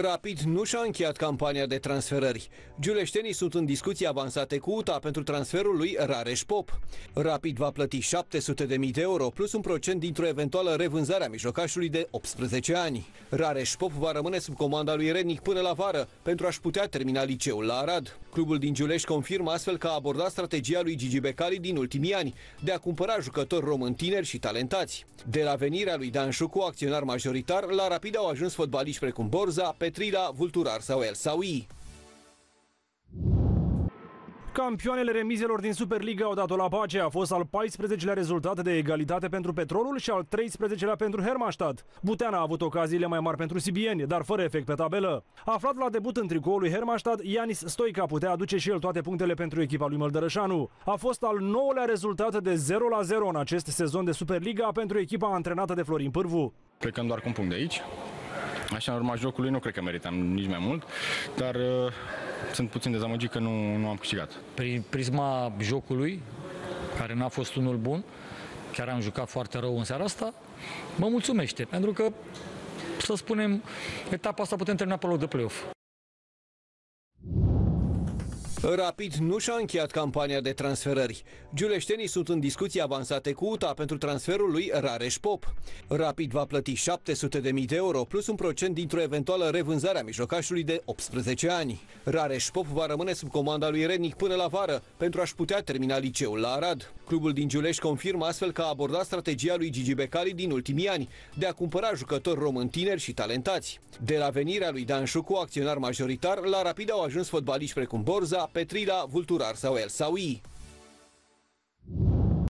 Rapid nu și-a încheiat campania de transferări. Giuleștenii sunt în discuții avansate cu UTA pentru transferul lui Rareș Pop. Rapid va plăti 700.000 de euro plus un procent dintr-o eventuală revânzare a mijlocașului de 18 ani. Rareș Pop va rămâne sub comanda lui Rednic până la vară pentru a-și putea termina liceul la Arad. Clubul din Giulești confirmă astfel că a abordat strategia lui Gigi Becali din ultimii ani de a cumpăra jucători români tineri și talentați. De la venirea lui Dan Șucu, acționar majoritar, la Rapid au ajuns fotbaliști precum Borza, Petrila, Vulturar sau Elsaui. Campioanele remizelor din Superliga au dat-o la pace. A fost al 14-lea rezultat de egalitate pentru Petrolul și al 13-lea pentru Hermannstadt. Butena a avut ocaziile mai mari pentru sibieni, dar fără efect pe tabelă. Aflat la debut în tricoul lui Hermannstadt, Ianis Stoica putea aduce și el toate punctele pentru echipa lui Măldărășanu. A fost al 9-lea rezultat de 0-0 în acest sezon de Superliga pentru echipa antrenată de Florin Pârvu. Plecăm doar cu un punct de aici. Așa, în urma jocului, nu cred că meritam nici mai mult, dar sunt puțin dezamăgit că nu am câștigat. Prin prisma jocului, care n-a fost unul bun, chiar am jucat foarte rău în seara asta, mă mulțumește, pentru că, să spunem, etapa asta putem termina pe loc de play-off. Rapid nu și-a încheiat campania de transferări. Giuleștenii sunt în discuții avansate cu UTA pentru transferul lui Rareș Pop. Rapid va plăti 700.000 de euro plus un procent dintr-o eventuală revânzare a mijlocașului de 18 ani. Rareș Pop va rămâne sub comanda lui Rednic până la vară pentru a-și putea termina liceul la Arad. Clubul din Giulești confirmă astfel că a abordat strategia lui Gigi Becali din ultimii ani de a cumpăra jucători români tineri și talentați. De la venirea lui Dan Șucu, acționar majoritar, la Rapid au ajuns fotbaliști precum Borza, Petrila, Vulturar sau Elsaui.